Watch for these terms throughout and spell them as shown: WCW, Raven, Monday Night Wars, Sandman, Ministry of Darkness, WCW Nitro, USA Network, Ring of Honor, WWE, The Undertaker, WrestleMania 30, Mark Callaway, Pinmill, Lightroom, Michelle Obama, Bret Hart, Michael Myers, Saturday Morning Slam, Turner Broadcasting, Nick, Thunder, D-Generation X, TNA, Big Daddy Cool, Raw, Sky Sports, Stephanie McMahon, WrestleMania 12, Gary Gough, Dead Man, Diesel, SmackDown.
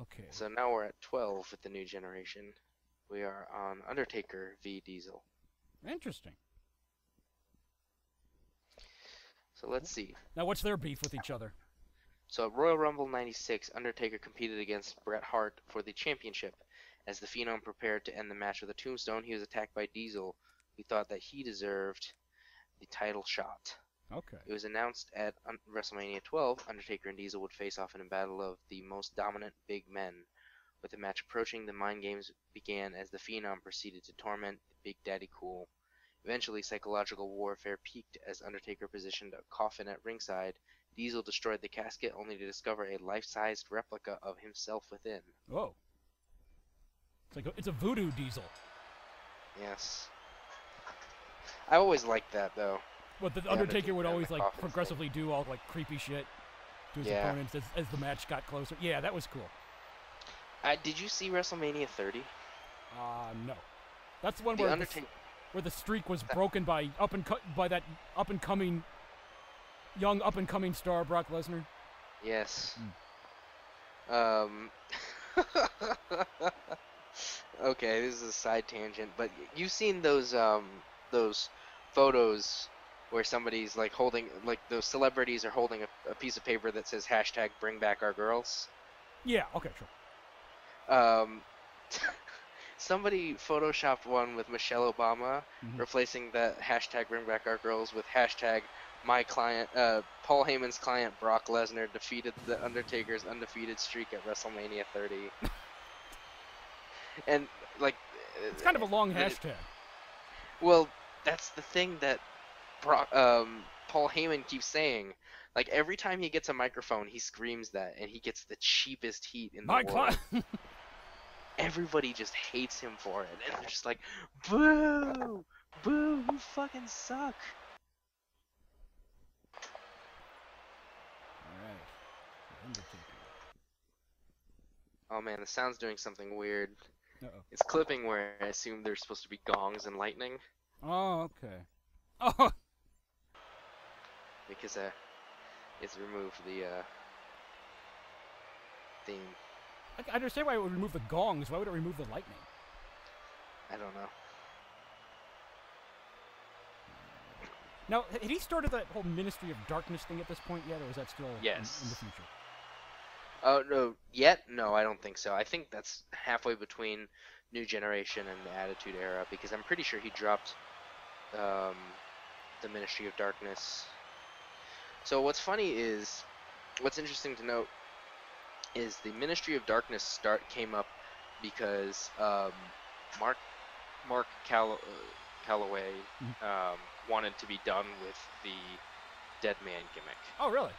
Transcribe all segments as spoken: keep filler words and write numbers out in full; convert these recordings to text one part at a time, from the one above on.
Okay. So now we're at twelve with the new generation. We are on Undertaker v Diesel. Interesting. So let's see. Now what's their beef with each other? So at Royal Rumble ninety-six, Undertaker competed against Bret Hart for the championship. As the Phenom prepared to end the match with a tombstone, he was attacked by Diesel, who thought that he deserved the title shot. Okay. It was announced at WrestleMania twelve, Undertaker and Diesel would face off in a battle of the most dominant big men. With the match approaching, the mind games began as the Phenom proceeded to torment the Big Daddy Cool. Eventually, psychological warfare peaked as Undertaker positioned a coffin at ringside. Diesel destroyed the casket only to discover a life-sized replica of himself within. Whoa. It's like a, it's a voodoo Diesel. Yes. I always liked that, though. But the Undertaker would always, like, progressively do all, like, creepy shit to his opponents as, as the match got closer. Yeah, that was cool. Uh, did you see WrestleMania thirty? Uh, no. That's the one where the, where the streak was broken by up and by that up and coming young up and coming star Brock Lesnar. Yes. Mm. Um. Okay, this is a side tangent, but you've seen those um those photos where somebody's like holding like those celebrities are holding a, a piece of paper that says hashtag Bring Back Our Girls. Yeah. Okay. Sure. Um, somebody photoshopped one with Michelle Obama, mm-hmm. replacing the hashtag Bring Back Our Girls with hashtag My Client, uh, Paul Heyman's client Brock Lesnar defeated the Undertaker's undefeated streak at WrestleMania thirty. And like, it's kind of a long hashtag. Well, that's the thing that Brock, um, Paul Heyman keeps saying. Like every time he gets a microphone, he screams that, and he gets the cheapest heat in the My world. Cli Everybody just hates him for it, and they're just like, "Boo, boo, you fucking suck." All right, Undertaker. Oh man, the sound's doing something weird. Uh-oh. It's clipping where I assume there's supposed to be gongs and lightning. Oh, okay. Oh. Because uh, it's removed the uh, theme. I understand why it would remove the gongs. Why would it remove the lightning? I don't know. Now, had he started that whole Ministry of Darkness thing at this point yet, or is that still yes. in, in the future? Oh, uh, no. Yet? No, I don't think so. I think that's halfway between New Generation and the Attitude Era, because I'm pretty sure he dropped um, the Ministry of Darkness. So what's funny is, what's interesting to note, is the Ministry of Darkness start came up because um, Mark Mark Call Callaway mm-hmm. um, wanted to be done with the Dead Man gimmick. Oh, really?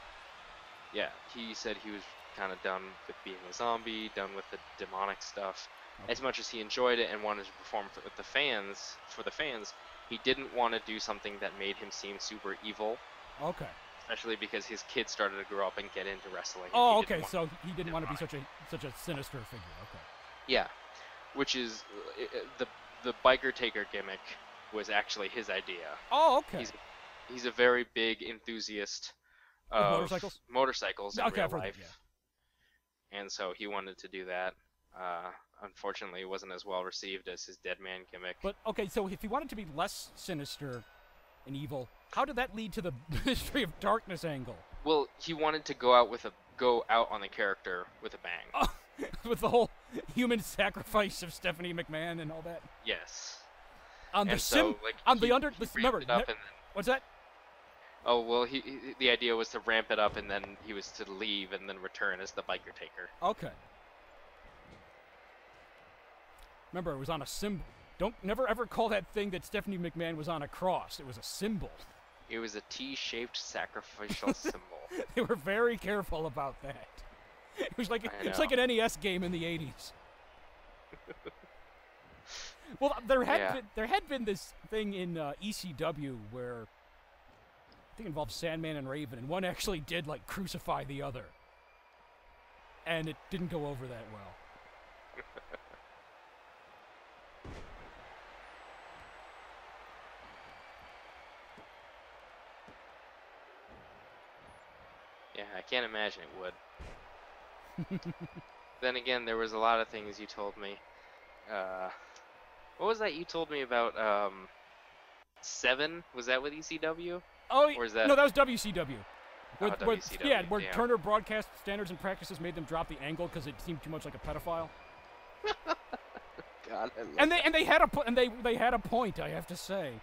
Yeah, he said he was kind of done with being a zombie, done with the demonic stuff. Okay. As much as he enjoyed it and wanted to perform for, with the fans, for the fans, he didn't want to do something that made him seem super evil. Okay. Especially because his kids started to grow up and get into wrestling. Oh, okay. So he didn't want to be such a such a sinister figure. Okay. Yeah, which is uh, the the biker taker gimmick was actually his idea. Oh, okay. He's, he's a very big enthusiast of motorcycles. Motorcycles in real life. And so he wanted to do that. Uh, unfortunately, it wasn't as well received as his Dead Man gimmick. But okay, so if he wanted to be less sinister and evil, how did that lead to the Ministry of Darkness angle? Well, he wanted to go out with a go out on the character with a bang. Oh, with the whole human sacrifice of Stephanie McMahon and all that. Yes. On and the so, sim, like, on he, the under, he the, remember, it up and then, what's that? Oh well, he, he the idea was to ramp it up, and then he was to leave, and then return as the biker taker. Okay. Remember, it was on a symbol. Don't never ever call that thing that Stephanie McMahon was on a cross. It was a symbol. It was a T-shaped sacrificial symbol. They were very careful about that. It was like it's like an N E S game in the eighties. Well, there had yeah. been, there had been this thing in uh, E C W where I think it involved Sandman and Raven, and one actually did like crucify the other, and it didn't go over that well. Yeah, I can't imagine it would. then again, there was a lot of things you told me. Uh, what was that you told me about um, Seven? Was that with E C W? Oh, or is that... no, that was W C W. Where, oh, where, W C W. Yeah, where yeah. Turner Broadcast Standards and Practices made them drop the angle because it seemed too much like a pedophile. God, I love and they that. and they had a po and they they had a point, I have to say.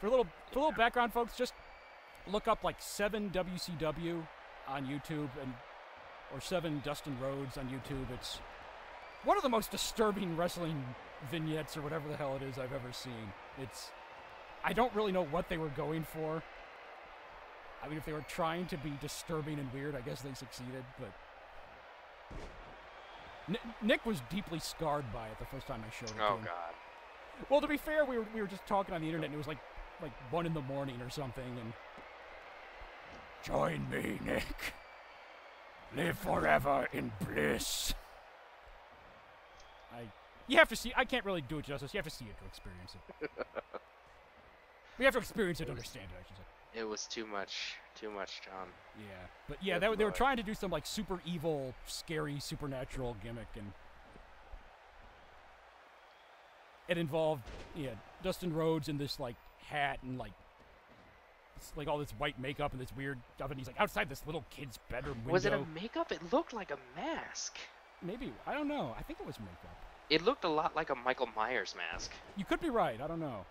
For a little for a little background, folks, just look up like Seven W C W on YouTube and or Seven Dustin Rhodes on YouTube. It's one of the most disturbing wrestling vignettes or whatever the hell it is I've ever seen. It's I don't really know what they were going for. I mean, if they were trying to be disturbing and weird, I guess they succeeded, but... N Nick was deeply scarred by it the first time I showed it to him. Oh, God. Well, to be fair, we were, we were just talking on the internet, and it was like like one in the morning or something, and... Join me, Nick. Live forever in bliss. I... You have to see... I can't really do it justice. You have to see it to experience it. We have to experience it to understand it, I should say. It was too much, too much, John. Yeah, but yeah, that, they were trying to do some like super evil, scary, supernatural gimmick, and it involved yeah Dustin Rhodes in this like hat and like like all this white makeup and this weird stuff, and he's like outside this little kid's bedroom window. Was it a makeup? It looked like a mask. Maybe I don't know. I think it was makeup. It looked a lot like a Michael Myers mask. You could be right. I don't know.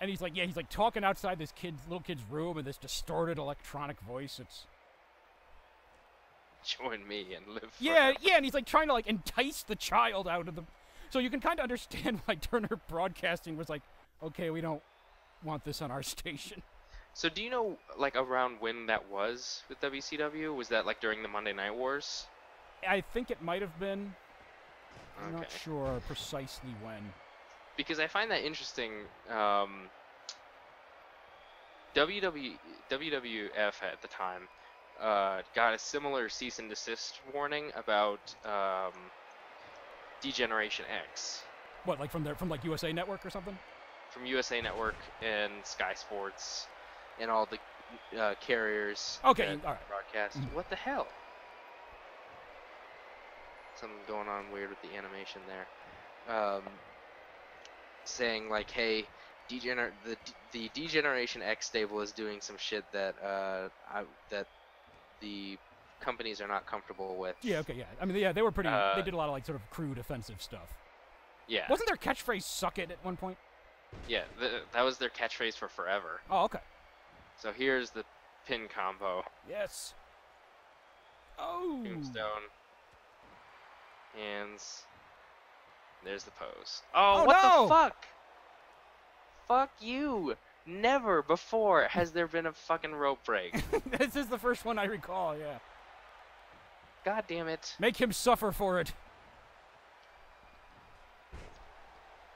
And he's like, yeah, he's like talking outside this kid's little kid's room in this distorted electronic voice. It's join me and live. Yeah, forever. Yeah, and he's like trying to like entice the child out of the. So you can kind of understand why Turner Broadcasting was like, okay, we don't want this on our station. So do you know like around when that was with W C W? Was that like during the Monday Night Wars? I think it might have been. I'm okay. not sure precisely when. Because I find that interesting, um, W W F at the time uh, got a similar cease and desist warning about um, D-Generation X. What, like from their, from like U S A Network or something? From U S A Network and Sky Sports and all the uh, carriers. Okay, all right. Broadcast. What the hell? Something going on weird with the animation there. Um, saying like, hey, degener the the D-Generation X stable is doing some shit that uh I, that the companies are not comfortable with. Yeah, okay, yeah. I mean, yeah, they were pretty. Uh, they did a lot of like sort of crude, offensive stuff. Yeah. Wasn't their catchphrase "suck it" at one point? Yeah, th that was their catchphrase for forever. Oh, okay. So here's the pin combo. Yes. Oh. Tombstone. Hands. There's the pose. Oh, oh what no! the fuck? Fuck you. Never before has there been a fucking rope break. This is the first one I recall, yeah. God damn it. Make him suffer for it.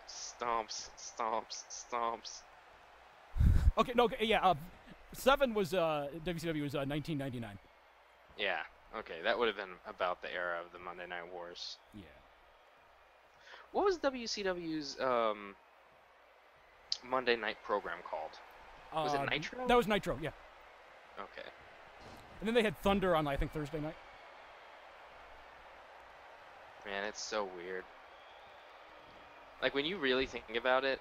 Stomps, stomps, stomps. Okay, no, yeah, uh, seven was, uh, W C W was, uh, nineteen ninety-nine. Yeah, okay, that would have been about the era of the Monday Night Wars. Yeah. What was W C W's um, Monday Night program called? Was uh, it Nitro? That was Nitro, yeah. Okay. And then they had Thunder on, I think, Thursday night. Man, it's so weird. Like, when you really think about it,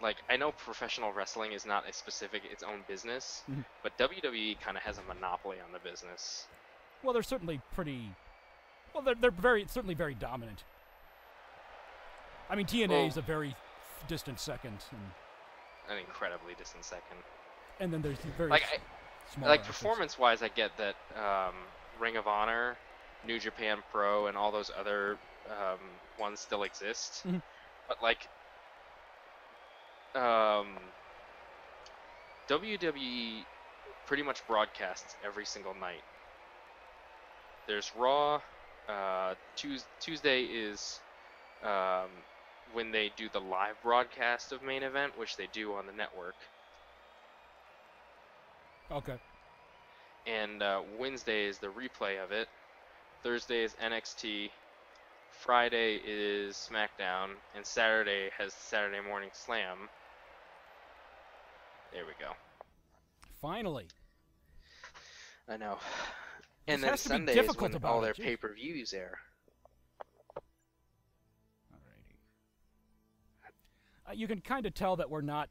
like, I know professional wrestling is not a specific, its own business, mm-hmm. but W W E kind of has a monopoly on the business. Well, they're certainly pretty, well, they're, they're very, certainly very dominant. I mean, T N A well, is a very distant second. And an incredibly distant second. And then there's the very like, I, like performance-wise, I get that um, Ring of Honor, New Japan Pro, and all those other um, ones still exist. Mm-hmm. But like, um, W W E pretty much broadcasts every single night. There's Raw. Uh, Tues- Tuesday is. Um, when they do the live broadcast of main event, which they do on the network. Okay. And uh, Wednesday is the replay of it. Thursday is N X T. Friday is SmackDown. And Saturday has Saturday Morning Slam. There we go. Finally. I know. And this then Sunday is when about all it. their pay-per-views air. Alrighty. Uh, you can kind of tell that we're not...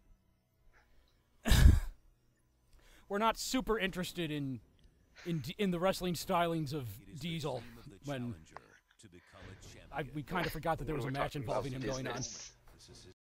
we're not super interested in in in the wrestling stylings of Diesel. When to I, we kind of forgot that there was a match involving him going on.